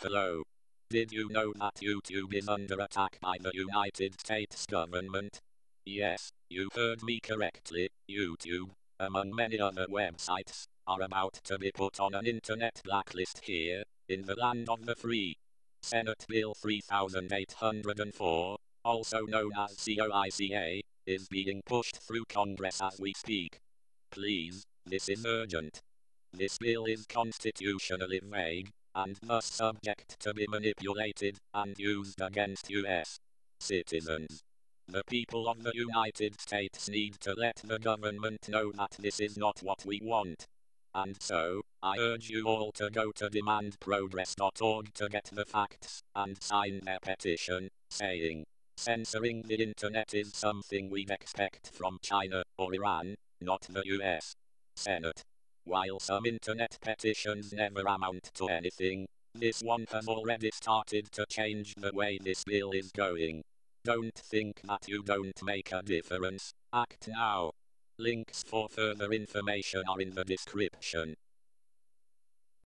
Hello. Did you know that YouTube is under attack by the United States government? Yes, you heard me correctly. YouTube, among many other websites, are about to be put on an internet blacklist here, in the land of the free. Senate Bill 3804, also known as COICA, is being pushed through Congress as we speak. Please, this is urgent. This bill is constitutionally vague, and thus subject to be manipulated and used against U.S. citizens. The people of the United States need to let the government know that this is not what we want. And so, I urge you all to go to demandprogress.org to get the facts, and sign their petition, saying, "Censoring the internet is something we'd expect from China or Iran, not the US Senate." While some internet petitions never amount to anything, this one has already started to change the way this bill is going. Don't think that you don't make a difference. Act now. Links for further information are in the description.